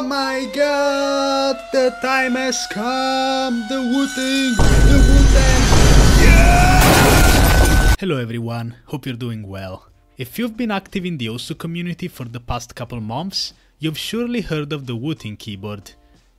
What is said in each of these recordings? Oh my god, the time has come, the Wooting. Yeah! Hello everyone, hope you're doing well. If you've been active in the osu! community for the past couple months, you've surely heard of the Wooting keyboard.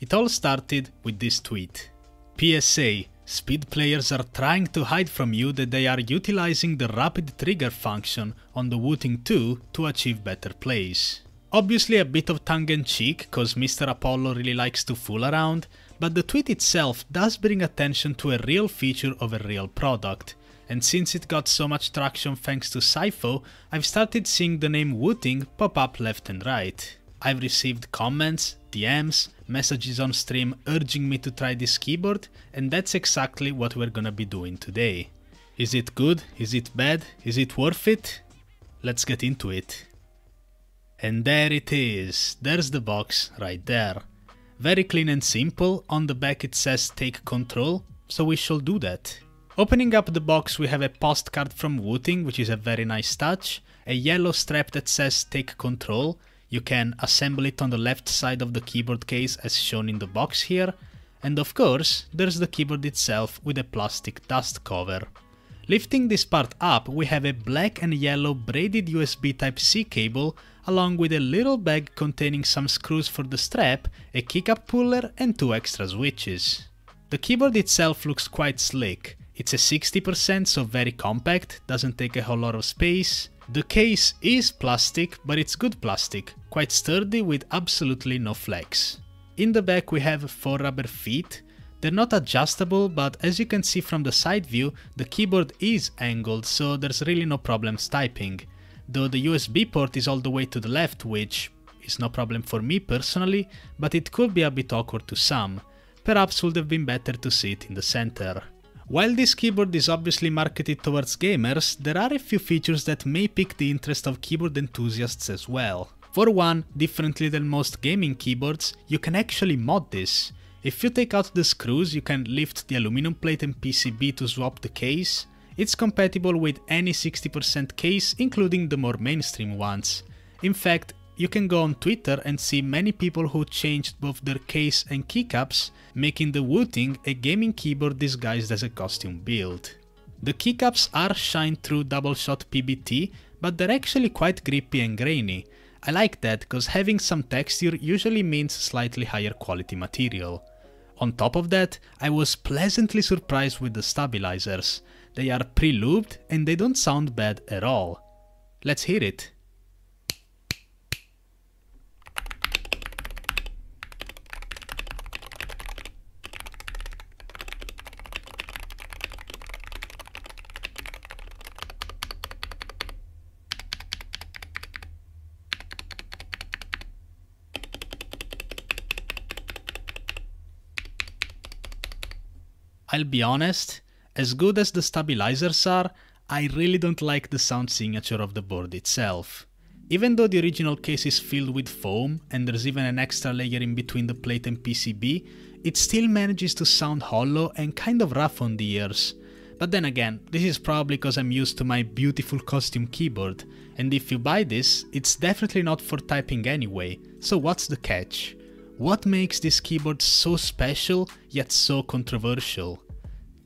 It all started with this tweet. PSA, speed players are trying to hide from you that they are utilizing the Rapid Trigger function on the Wooting 2 to achieve better plays. Obviously a bit of tongue-in-cheek, cause Mr. Apollo really likes to fool around, but the tweet itself does bring attention to a real feature of a real product, and since it got so much traction thanks to Sypho, I've started seeing the name Wooting pop up left and right. I've received comments, DMs, messages on stream urging me to try this keyboard, and that's exactly what we're gonna be doing today. Is it good? Is it bad? Is it worth it? Let's get into it. And there it is, there's the box right there. Very clean and simple, on the back it says take control, so we shall do that. Opening up the box we have a postcard from Wooting, which is a very nice touch, a yellow strap that says take control, you can assemble it on the left side of the keyboard case as shown in the box here, and of course there's the keyboard itself with a plastic dust cover. Lifting this part up we have a black and yellow braided USB Type-C cable along with a little bag containing some screws for the strap, a kick-up puller and two extra switches. The keyboard itself looks quite slick, it's a 60%, so very compact, doesn't take a whole lot of space. The case is plastic, but it's good plastic, quite sturdy with absolutely no flex. In the back we have four rubber feet. They're not adjustable, but as you can see from the side view, the keyboard is angled, so there's really no problems typing. Though the USB port is all the way to the left, which is no problem for me personally, but it could be a bit awkward to some. Perhaps would have been better to see it in the center. While this keyboard is obviously marketed towards gamers, there are a few features that may pique the interest of keyboard enthusiasts as well. For one, differently than most gaming keyboards, you can actually mod this. If you take out the screws, you can lift the aluminum plate and PCB to swap the case. It's compatible with any 60% case, including the more mainstream ones. In fact, you can go on Twitter and see many people who changed both their case and keycaps, making the Wooting a gaming keyboard disguised as a costume build. The keycaps are shine-through double-shot PBT, but they're actually quite grippy and grainy. I like that, cause having some texture usually means slightly higher quality material. On top of that, I was pleasantly surprised with the stabilizers. They are pre-lubed and they don't sound bad at all. Let's hear it. I'll be honest, as good as the stabilizers are, I really don't like the sound signature of the board itself. Even though the original case is filled with foam and there's even an extra layer in between the plate and PCB, it still manages to sound hollow and kind of rough on the ears. But then again, this is probably because I'm used to my beautiful costume keyboard, and if you buy this, it's definitely not for typing anyway, so what's the catch? What makes this keyboard so special yet so controversial?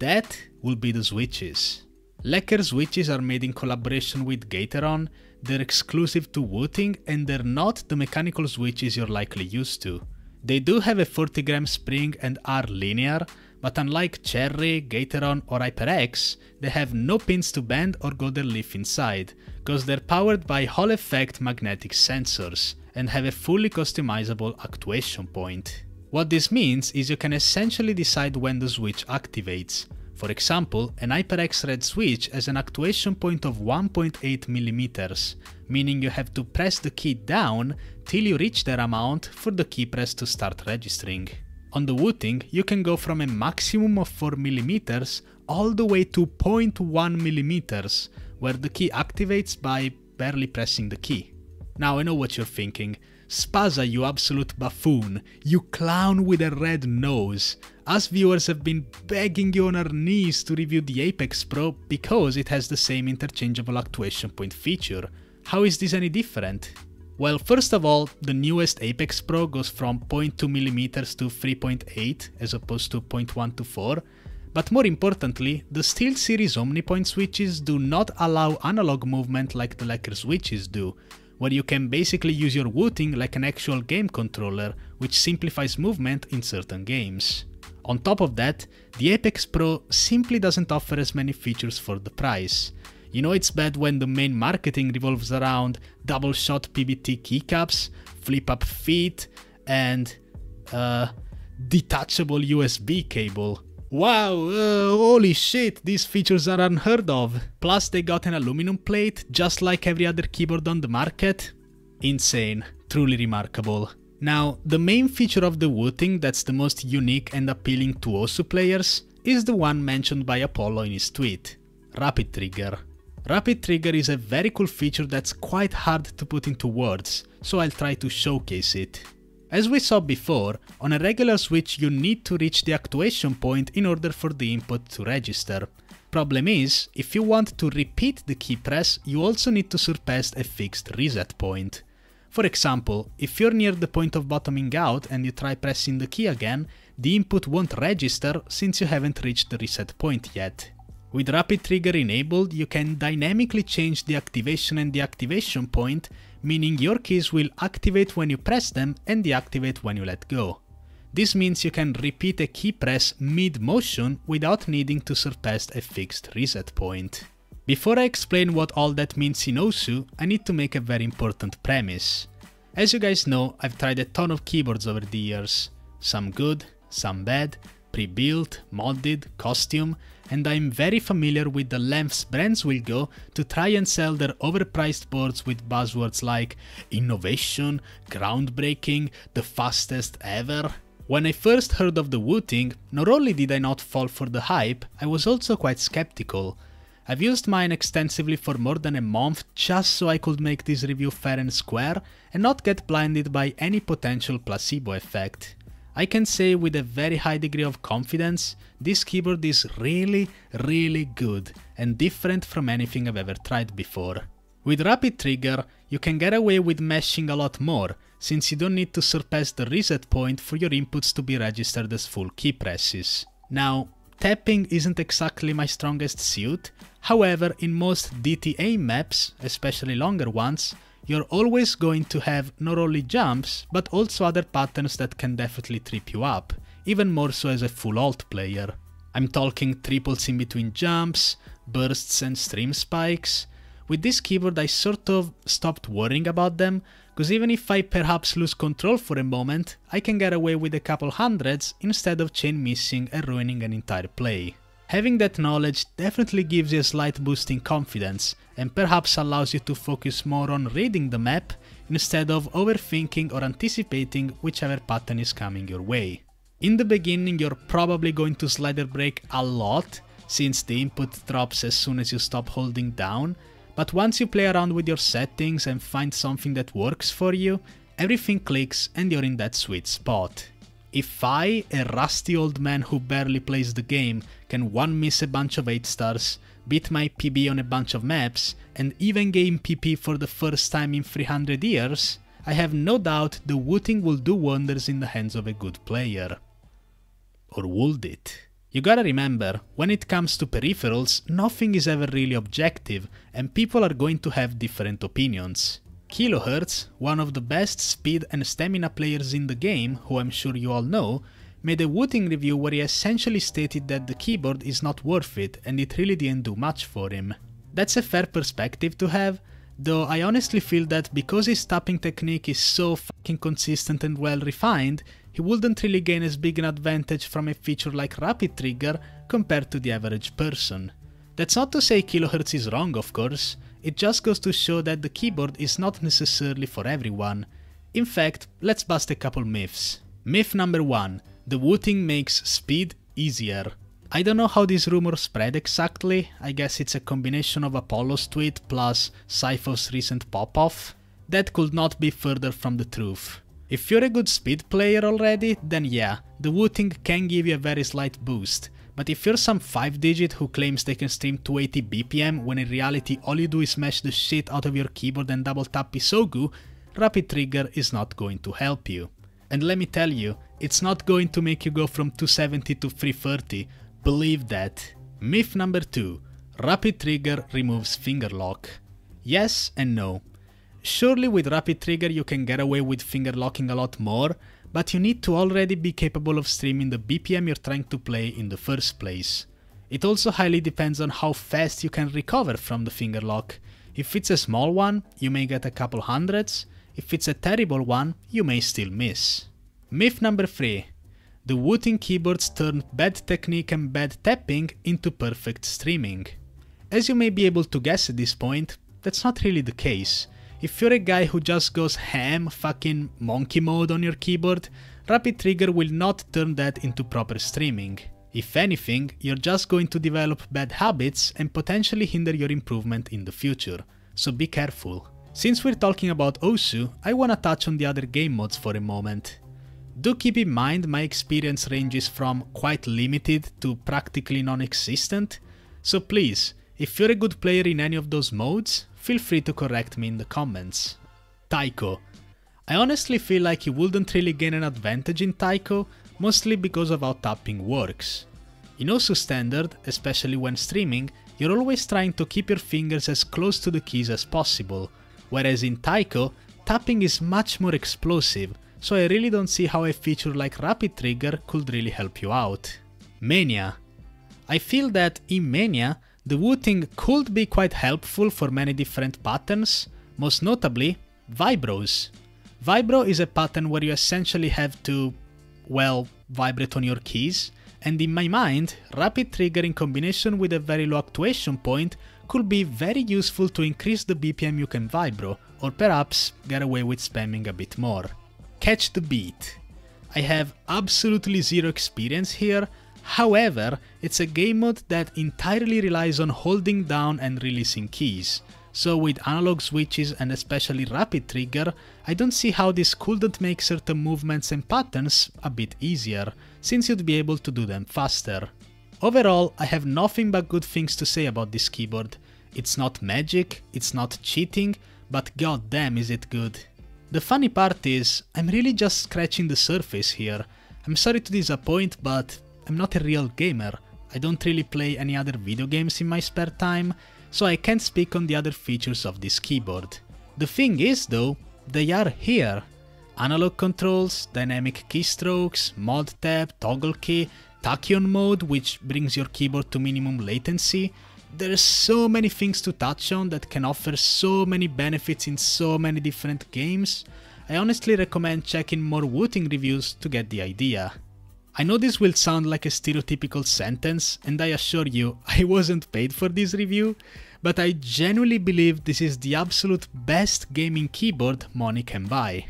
That will be the switches. Lekker switches are made in collaboration with Gateron, they're exclusive to Wooting and they're not the mechanical switches you're likely used to. They do have a 40-gram spring and are linear, but unlike Cherry, Gateron or HyperX, they have no pins to bend or go their leaf inside, cause they're powered by Hall Effect magnetic sensors and have a fully customizable actuation point. What this means is you can essentially decide when the switch activates. For example, an HyperX Red switch has an actuation point of 1.8mm, meaning you have to press the key down till you reach that amount for the key press to start registering. On the Wooting, you can go from a maximum of 4mm all the way to 0.1mm, where the key activates by barely pressing the key. Now I know what you're thinking. Spaza, you absolute buffoon, you clown with a red nose. Us viewers have been begging you on our knees to review the Apex Pro because it has the same interchangeable actuation point feature. How is this any different? Well, first of all, the newest Apex Pro goes from 0.2mm to 3.8 as opposed to 0.1 to 4, but more importantly, the SteelSeries Omnipoint switches do not allow analog movement like the Lekker switches do, where you can basically use your Wooting like an actual game controller, which simplifies movement in certain games. On top of that, the Apex Pro simply doesn't offer as many features for the price. You know it's bad when the main marketing revolves around double shot PBT keycaps, flip up feet and detachable USB cable. Wow, holy shit, these features are unheard of. Plus they got an aluminum plate just like every other keyboard on the market. Insane, truly remarkable. Now, the main feature of the Wooting that's the most unique and appealing to osu! Players is the one mentioned by Apollo in his tweet, Rapid Trigger. Rapid Trigger is a very cool feature that's quite hard to put into words, so I'll try to showcase it. As we saw before, on a regular switch you need to reach the actuation point in order for the input to register. Problem is, if you want to repeat the key press, you also need to surpass a fixed reset point. For example, if you're near the point of bottoming out and you try pressing the key again, the input won't register since you haven't reached the reset point yet. With Rapid Trigger enabled, you can dynamically change the activation and deactivation point, meaning your keys will activate when you press them and deactivate when you let go. This means you can repeat a key press mid-motion without needing to surpass a fixed reset point. Before I explain what all that means in osu!, I need to make a very important premise. As you guys know, I've tried a ton of keyboards over the years, some good, some bad, pre-built, modded, custom, and I'm very familiar with the lengths brands will go to try and sell their overpriced boards with buzzwords like innovation, groundbreaking, the fastest ever. When I first heard of the Wooting, not only did I not fall for the hype, I was also quite skeptical. I've used mine extensively for more than a month just so I could make this review fair and square and not get blinded by any potential placebo effect. I can say with a very high degree of confidence, this keyboard is really good and different from anything I've ever tried before. With Rapid Trigger, you can get away with meshing a lot more, since you don't need to surpass the reset point for your inputs to be registered as full key presses. Now, tapping isn't exactly my strongest suit, however in most DTA maps, especially longer ones, you're always going to have not only jumps, but also other patterns that can definitely trip you up, even more so as a full alt player. I'm talking triples in between jumps, bursts and stream spikes. With this keyboard I sort of stopped worrying about them, because even if I perhaps lose control for a moment, I can get away with a couple hundreds instead of chain missing and ruining an entire play. Having that knowledge definitely gives you a slight boost in confidence and perhaps allows you to focus more on reading the map instead of overthinking or anticipating whichever pattern is coming your way. In the beginning you're probably going to slider break a lot, since the input drops as soon as you stop holding down, but once you play around with your settings and find something that works for you, everything clicks and you're in that sweet spot. If I, a rusty old man who barely plays the game, can one miss a bunch of 8 stars, beat my PB on a bunch of maps, and even gain PP for the first time in 300 years, I have no doubt the Wooting will do wonders in the hands of a good player. Or would it? You gotta remember, when it comes to peripherals, nothing is ever really objective and people are going to have different opinions. Kilohertz, one of the best speed and stamina players in the game, who I'm sure you all know, made a Wooting review where he essentially stated that the keyboard is not worth it and it really didn't do much for him. That's a fair perspective to have, though I honestly feel that because his tapping technique is so fucking consistent and well refined, he wouldn't really gain as big an advantage from a feature like Rapid Trigger compared to the average person. That's not to say Kilohertz is wrong, of course, it just goes to show that the keyboard is not necessarily for everyone. In fact, let's bust a couple myths. Myth number 1, the Wooting makes speed easier. I don't know how this rumor spread exactly, I guess it's a combination of Apollo's tweet plus Sypho's recent pop-off. That could not be further from the truth. If you're a good speed player already, then yeah, the Wooting can give you a very slight boost, but if you're some 5-digit who claims they can stream 280 BPM when in reality all you do is mash the shit out of your keyboard and double tap Isogu, Rapid Trigger is not going to help you. And let me tell you, it's not going to make you go from 270 to 330, believe that. Myth number 2. Rapid Trigger removes finger lock. Yes and no. Surely with Rapid Trigger you can get away with finger locking a lot more, but you need to already be capable of streaming the BPM you're trying to play in the first place. It also highly depends on how fast you can recover from the finger lock. If it's a small one, you may get a couple hundreds, if it's a terrible one, you may still miss. Myth number 3. The Wooting keyboards turn bad technique and bad tapping into perfect streaming. As you may be able to guess at this point, that's not really the case. If you're a guy who just goes ham, fucking monkey mode on your keyboard, Rapid Trigger will not turn that into proper streaming. If anything, you're just going to develop bad habits and potentially hinder your improvement in the future, so be careful. Since we're talking about osu!, I wanna touch on the other game modes for a moment. Do keep in mind my experience ranges from quite limited to practically non-existent, so please, if you're a good player in any of those modes, feel free to correct me in the comments. Taiko. I honestly feel like you wouldn't really gain an advantage in Taiko, mostly because of how tapping works. In osu! Standard, especially when streaming, you're always trying to keep your fingers as close to the keys as possible, whereas in Taiko, tapping is much more explosive, so I really don't see how a feature like Rapid Trigger could really help you out. Mania. I feel that in Mania, the Wooting could be quite helpful for many different patterns, most notably vibros. Vibro is a pattern where you essentially have to, well, vibrate on your keys, and in my mind, Rapid Trigger in combination with a very low actuation point could be very useful to increase the BPM you can vibro, or perhaps get away with spamming a bit more. Catch the beat. I have absolutely zero experience here. However, it's a game mode that entirely relies on holding down and releasing keys, so with analog switches and especially Rapid Trigger, I don't see how this couldn't make certain movements and patterns a bit easier, since you'd be able to do them faster. Overall, I have nothing but good things to say about this keyboard. It's not magic, it's not cheating, but goddamn is it good. The funny part is, I'm really just scratching the surface here. I'm sorry to disappoint, but I'm not a real gamer, I don't really play any other video games in my spare time, so I can't speak on the other features of this keyboard. The thing is though, they are here. Analog controls, dynamic keystrokes, mod tab, toggle key, tachyon mode which brings your keyboard to minimum latency. There's so many things to touch on that can offer so many benefits in so many different games. I honestly recommend checking more Wooting reviews to get the idea. I know this will sound like a stereotypical sentence, and I assure you, I wasn't paid for this review, but I genuinely believe this is the absolute best gaming keyboard money can buy.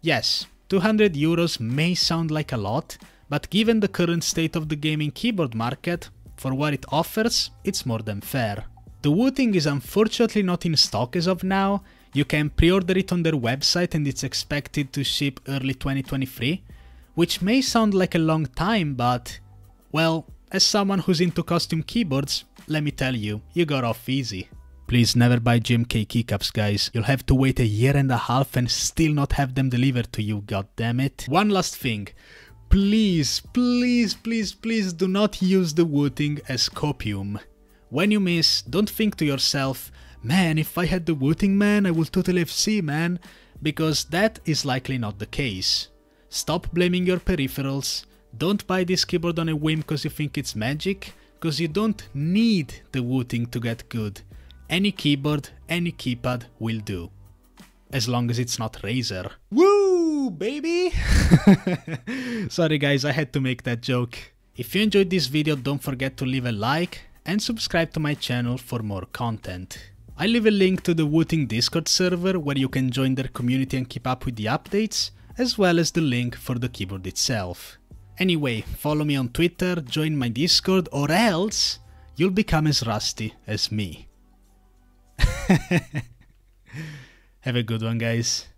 Yes, 200 euros may sound like a lot, but given the current state of the gaming keyboard market, for what it offers, it's more than fair. The Wooting is unfortunately not in stock as of now. You can pre-order it on their website and it's expected to ship early 2023. Which may sound like a long time, but, well, as someone who's into custom keyboards, let me tell you, you got off easy. Please never buy GMK keycaps, guys. You'll have to wait a year and a half and still not have them delivered to you, goddammit. One last thing. Please, please, please, please do not use the Wooting as copium. When you miss, don't think to yourself, man, if I had the Wooting, man, I would totally FC, man, because that is likely not the case. Stop blaming your peripherals, don't buy this keyboard on a whim because you think it's magic, because you don't need the Wooting to get good. Any keyboard, any keypad will do. As long as it's not Razer. Woo, baby! Sorry guys, I had to make that joke. If you enjoyed this video, don't forget to leave a like and subscribe to my channel for more content. I leave a link to the Wooting Discord server where you can join their community and keep up with the updates, as well as the link for the keyboard itself. Anyway, follow me on Twitter, join my Discord, or else you'll become as rusty as me. Have a good one, guys.